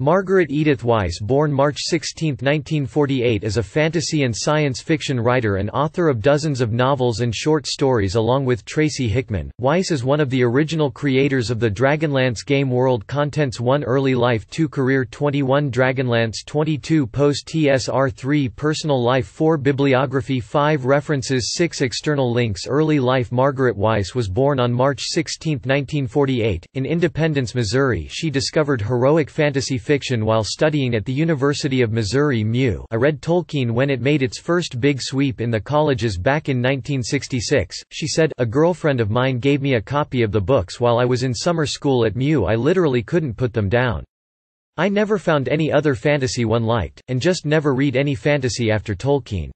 Margaret Edith Weis, born March 16, 1948, is a fantasy and science fiction writer and author of dozens of novels and short stories along with Tracy Hickman. Weis is one of the original creators of the Dragonlance game world contents 1 Early Life 2 Career 21 Dragonlance 22 Post TSR 3 Personal Life 4 Bibliography 5 References 6 External links Early Life Margaret Weis was born on March 16, 1948, in Independence, Missouri. She discovered heroic fantasy fiction while studying at the University of Missouri. I read Tolkien when it made its first big sweep in the colleges back in 1966, she said. A girlfriend of mine gave me a copy of the books while I was in summer school at MU. I literally couldn't put them down. I never found any other fantasy one liked, and just never read any fantasy after Tolkien.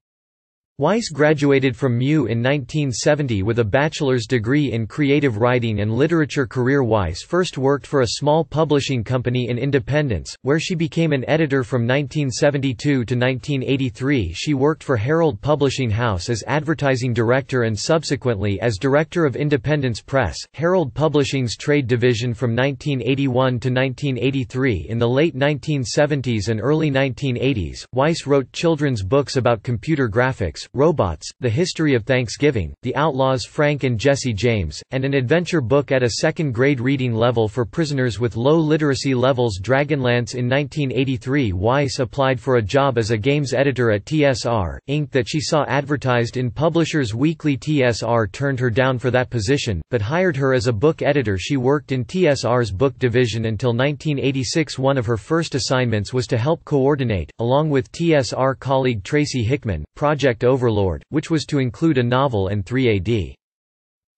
Weis graduated from MU in 1970 with a bachelor's degree in creative writing and literature. Career: Weis first worked for a small publishing company in Independence, where she became an editor from 1972 to 1983. She worked for Herald Publishing House as advertising director and subsequently as director of Independence Press, Herald Publishing's trade division, from 1981 to 1983. In the late 1970s and early 1980s, Weis wrote children's books about computer graphics, robots, the history of Thanksgiving, the Outlaws Frank and Jesse James, and an adventure book at a second-grade reading level for prisoners with low literacy levels. Dragonlance: in 1983, Weis applied for a job as a games editor at TSR, Inc. that she saw advertised in Publishers Weekly. TSR turned her down for that position, but hired her as a book editor. She worked in TSR's book division until 1986. One of her first assignments was to help coordinate, along with TSR colleague Tracy Hickman, Project Overlord, which was to include a novel and 3 AD.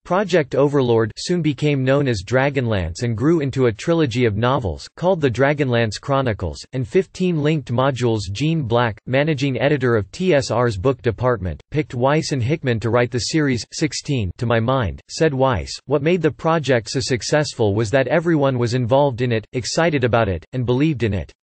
Project Overlord soon became known as Dragonlance and grew into a trilogy of novels, called the Dragonlance Chronicles, and 15 linked modules. Gene Black, managing editor of TSR's book department, picked Weis and Hickman to write the series. 16 to my mind, said Weis, what made the project so successful was that everyone was involved in it, excited about it, and believed in it.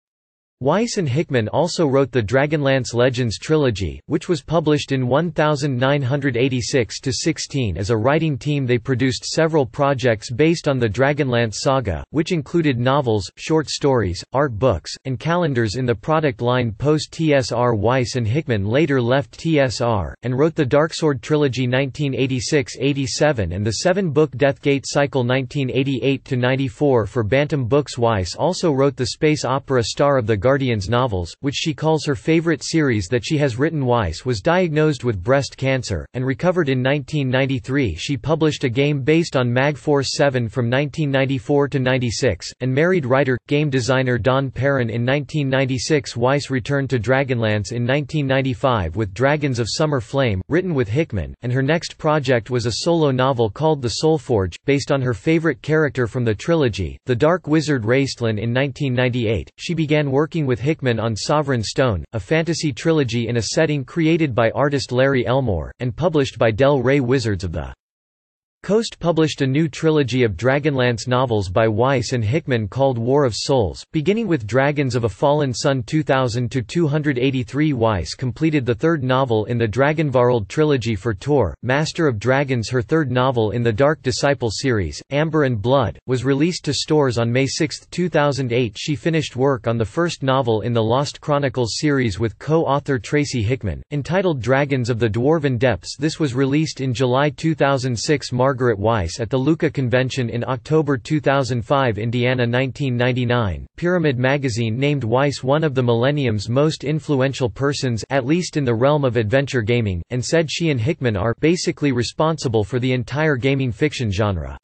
Weis and Hickman also wrote the Dragonlance Legends Trilogy, which was published in 1986–16. As a writing team they produced several projects based on the Dragonlance saga, which included novels, short stories, art books, and calendars in the product line. Post-TSR, Weis and Hickman later left TSR, and wrote the Darksword Trilogy 1986–87 and the 7-book Deathgate cycle 1988–94 for Bantam Books. Weis also wrote the space opera Star of the Guardians novels, which she calls her favorite series that she has written. Weis was diagnosed with breast cancer, and recovered in 1993. She published a game based on Mag Force 7 from 1994 to 96, and married writer-game designer Don Perrin in 1996. Weis returned to Dragonlance in 1995 with Dragons of Summer Flame, written with Hickman, and her next project was a solo novel called The Soulforge, based on her favorite character from the trilogy, the dark wizard Raistlin. In 1998, she began working with Hickman on Sovereign Stone, a fantasy trilogy in a setting created by artist Larry Elmore, and published by Del Rey. Wizards of the Coast published a new trilogy of Dragonlance novels by Weis and Hickman called War of Souls, beginning with Dragons of a Fallen Sun 2000–283. Weis completed the third novel in the Dragonvarld trilogy for Tor, Master of Dragons. Her third novel in the Dark Disciple series, Amber and Blood, was released to stores on May 6, 2008. She finished work on the first novel in the Lost Chronicles series with co-author Tracy Hickman, entitled Dragons of the Dwarven Depths. This was released in July 2006. Margaret Weis at the Lucca Convention in October 2005. Indiana, 1999, Pyramid Magazine named Weis one of the millennium's most influential persons, at least in the realm of adventure gaming, and said she and Hickman are basically responsible for the entire gaming fiction genre.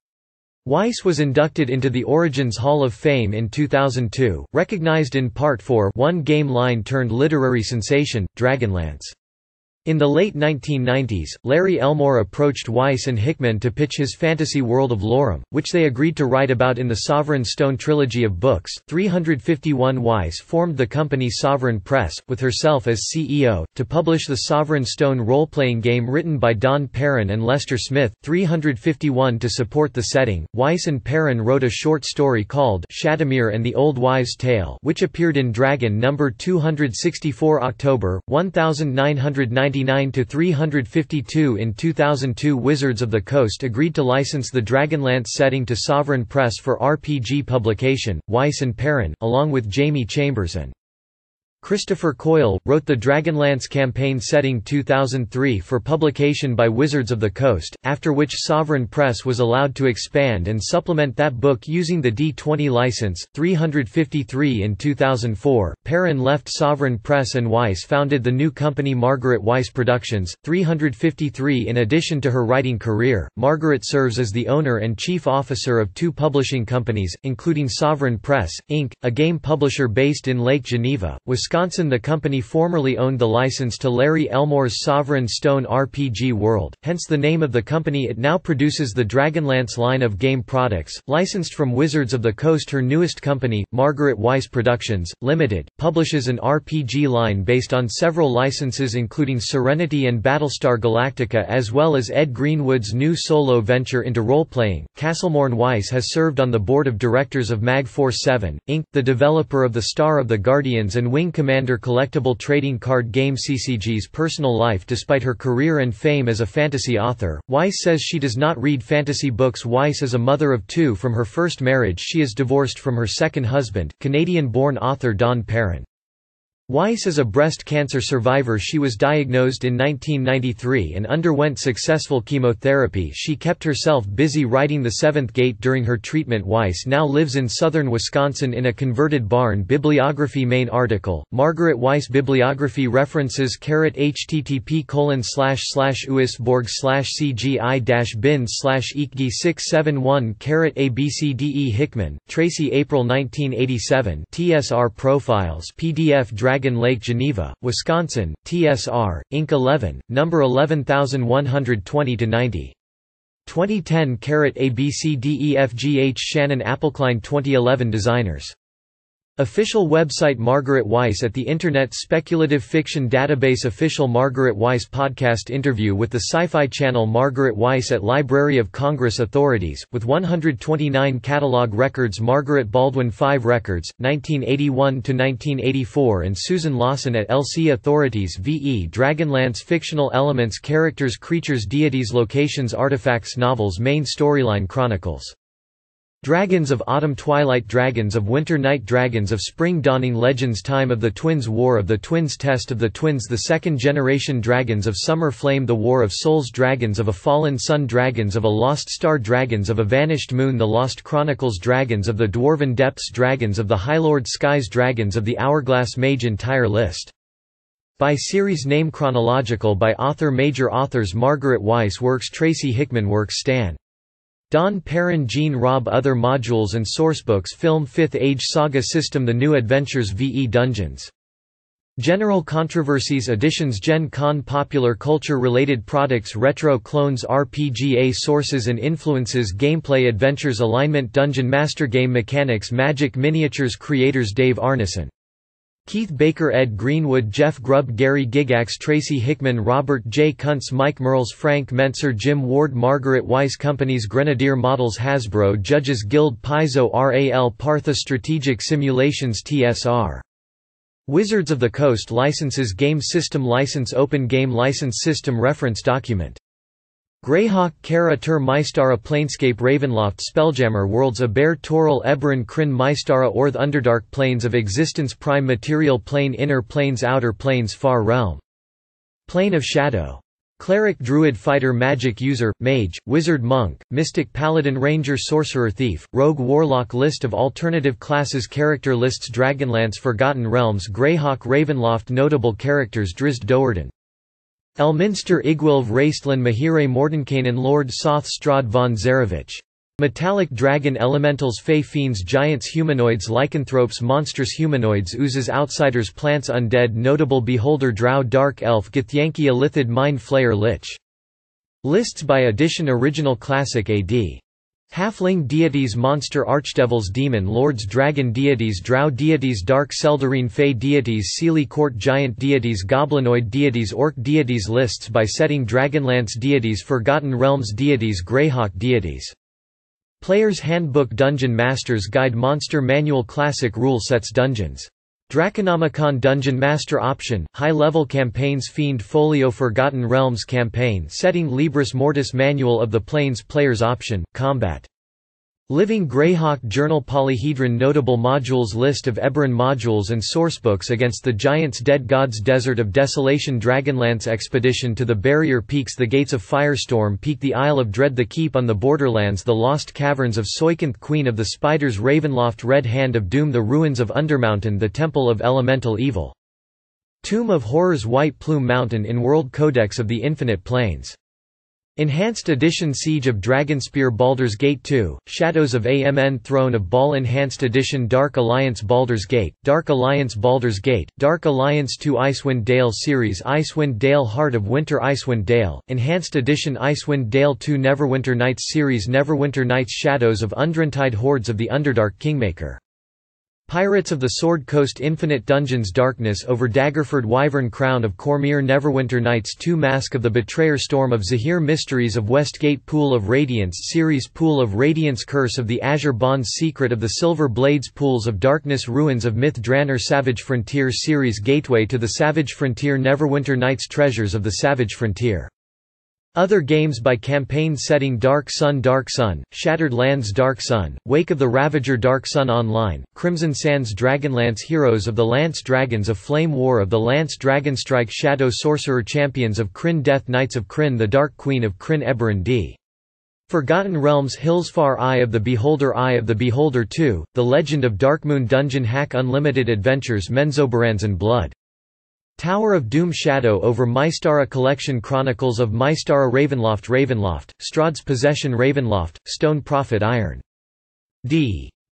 Weis was inducted into the Origins Hall of Fame in 2002, recognized in part for one game line turned literary sensation, Dragonlance. In the late 1990s, Larry Elmore approached Weis and Hickman to pitch his fantasy world of Lorem, which they agreed to write about in the Sovereign Stone trilogy of books. 351 Weis formed the company Sovereign Press, with herself as CEO, to publish the Sovereign Stone role-playing game written by Don Perrin and Lester Smith. 351 To support the setting, Weis and Perrin wrote a short story called Shadowmere and the Old Wives' Tale, which appeared in Dragon No. 264 October, 1990. 352 In 2002 Wizards of the Coast agreed to license the Dragonlance setting to Sovereign Press for RPG publication. Weis and Perrin, along with Jamie Chambers and Christopher Coyle, wrote the Dragonlance campaign setting 2003 for publication by Wizards of the Coast, after which Sovereign Press was allowed to expand and supplement that book using the D20 license. 353 In 2004, Perrin left Sovereign Press and Weis founded the new company Margaret Weis Productions. 353 In addition to her writing career, Margaret serves as the owner and chief officer of two publishing companies, including Sovereign Press, Inc., a game publisher based in Lake Geneva, Wisconsin. The company formerly owned the license to Larry Elmore's Sovereign Stone RPG World, hence the name of the company. It now produces the Dragonlance line of game products, licensed from Wizards of the Coast. Her newest company, Margaret Weis Productions, Limited, publishes an RPG line based on several licenses including Serenity and Battlestar Galactica, as well as Ed Greenwood's new solo venture into role-playing. Castlemorne Weis has served on the board of directors of Mag Force 7, Inc., the developer of the Star of the Guardians and Wing Commander collectible trading card game. CCG's personal life. Despite her career and fame as a fantasy author, Weis says she does not read fantasy books. Weis is a mother of two from her first marriage. She is divorced from her second husband, Canadian-born author Don Perrin. Weis is a breast cancer survivor. She was diagnosed in 1993 and underwent successful chemotherapy. She kept herself busy writing The Seventh Gate during her treatment. Weis now lives in southern Wisconsin in a converted barn. Bibliography. Main article, Margaret Weis bibliography. References. http://uisborg/cgi-bin/ekgi671 /abcde. Hickman, Tracy. April 1987. TSR Profiles PDF. Dragon Lake Geneva, Wisconsin, TSR, Inc. 11, number 11120-90. 2010. ABCDEFGH Shannon Appelkline. 2011. Designers. Official website. Margaret Weis at the Internet. Speculative fiction database. Official Margaret Weis podcast. Interview with the Sci-Fi Channel. Margaret Weis at Library of Congress. Authorities, with 129 catalog records. Margaret Baldwin. 5 records, 1981–1984 and Susan Lawson at LC. Authorities v.e. Dragonlance. Fictional elements. Characters. Creatures. Deities. Locations. Artifacts. Novels. Main storyline. Chronicles. Dragons of Autumn. Twilight. Dragons of Winter. Night. Dragons of Spring. Dawning. Legends. Time of the Twins. War of the Twins. Test of the Twins. The Second Generation. Dragons of Summer Flame. The War of Souls. Dragons of a Fallen Sun. Dragons of a Lost Star. Dragons of a Vanished Moon. The Lost Chronicles. Dragons of the Dwarven Depths. Dragons of the Highlord Skies. Dragons of the Hourglass. Mage. Entire list by series name. Chronological by author. Major authors. Margaret Weis works. Tracy Hickman works. Stan Don Perrin. Jean Robb. Other modules and sourcebooks. Film. Fifth Age Saga System. The New Adventures v.e. Dungeons. General Controversies. Editions. Gen Con. Popular Culture Related Products. Retro Clones. RPGA Sources and Influences. Gameplay. Adventures. Alignment. Dungeon Master. Game Mechanics. Magic. Miniatures. Creators. Dave Arneson, Keith Baker, Ed Greenwood, Jeff Grubb, Gary Gygax, Tracy Hickman, Robert J. Kuntz, Mike Merles, Frank Mentzer, Jim Ward. Margaret Weis Companies. Grenadier Models. Hasbro. Judges Guild. Paizo. RAL. Partha. Strategic Simulations. TSR. Wizards of the Coast licenses. Game System License. Open Game License System. Reference document. Greyhawk. Kara. Tur. Mystara. Planescape. Ravenloft. Spelljammer. Worlds. Aber. Toril. Eberron. Kryn. Mystara. Orth. Underdark. Planes of Existence. Prime Material. Plane. Inner Planes. Outer Planes. Far Realm. Plane of Shadow. Cleric. Druid. Fighter. Magic User. Mage. Wizard. Monk. Mystic. Paladin. Ranger. Sorcerer. Thief. Rogue. Warlock. List of alternative classes. Character lists. Dragonlance. Forgotten Realms. Greyhawk. Ravenloft. Notable characters. Drizzt Do'Urden. Elminster. Igwilv. Raistlin. Mahire. Mordenkainen. Lord Soth. Strahd von Zarevich. Metallic dragon elementals, fey fiends, giants, humanoids, lycanthropes, monstrous humanoids, oozes, outsiders, plants, undead, notable beholder, drow, dark elf, Githyanki, illithid, mind flayer, lich. Lists by edition. Original classic AD. Halfling deities, monster archdevils, demon lords, dragon deities, drow deities, dark Seldarine, fey deities, Seelie court, giant deities, goblinoid deities, orc deities. Lists by setting. Dragonlance deities, Forgotten Realms deities, Greyhawk deities. Player's Handbook, Dungeon Master's Guide, Monster Manual, Classic Rule Sets, Dungeons. Draconomicon, Dungeon Master Option, High-Level Campaigns, Fiend Folio, Forgotten Realms Campaign Setting, Libris Mortis, Manual of the Planes, Player's Option, Combat. Living Greyhawk Journal, Polyhedron. Notable modules. List of Eberron modules and sourcebooks. Against the Giants, Dead Gods, Desert of Desolation, Dragonlance Expedition to the Barrier Peaks, The Gates of Firestorm Peak, The Isle of Dread, The Keep on the Borderlands, The Lost Caverns of Soikanth, Queen of the Spiders, Ravenloft, Red Hand of Doom, The Ruins of Undermountain, The Temple of Elemental Evil, Tomb of Horrors, White Plume Mountain, in World Codex of the Infinite Plains. Enhanced Edition. Siege of Dragonspear, Baldur's Gate 2, Shadows of Amn, Throne of Baal. Enhanced Edition. Dark Alliance, Baldur's Gate, Dark Alliance, Baldur's Gate, Dark Alliance 2, Icewind Dale series, Icewind Dale, Heart of Winter, Icewind Dale, Enhanced Edition, Icewind Dale 2, Neverwinter Nights series, Neverwinter Nights, Shadows of Undruntide, Hordes of the Underdark, Kingmaker. Pirates of the Sword Coast, Infinite Dungeons, Darkness over Daggerford, Wyvern Crown of Cormyr, Neverwinter Nights 2, Mask of the Betrayer, Storm of Zahir, Mysteries of Westgate, Pool of Radiance series, Pool of Radiance, Curse of the Azure Bonds, Secret of the Silver Blades, Pools of Darkness, Ruins of Mythdranor, Savage Frontier series, Gateway to the Savage Frontier, Neverwinter Nights, Treasures of the Savage Frontier. Other games by campaign setting. Dark Sun, Dark Sun, Shattered Lands, Dark Sun, Wake of the Ravager, Dark Sun Online, Crimson Sands, Dragonlance, Heroes of the Lance, Dragons of Flame, War of the Lance, Dragonstrike, Shadow Sorcerer, Champions of Kryn, Death Knights of Kryn, The Dark Queen of Kryn, Eberron D. Forgotten Realms, Hillsfar, Eye of the Beholder, Eye of the Beholder 2, The Legend of Darkmoon, Dungeon Hack, Unlimited Adventures, Menzoberranzan and Blood. Tower of Doom, Shadow over Mystara Collection, Chronicles of Mystara, Ravenloft, Ravenloft, Strahd's Possession, Ravenloft, Stone Prophet, Iron D.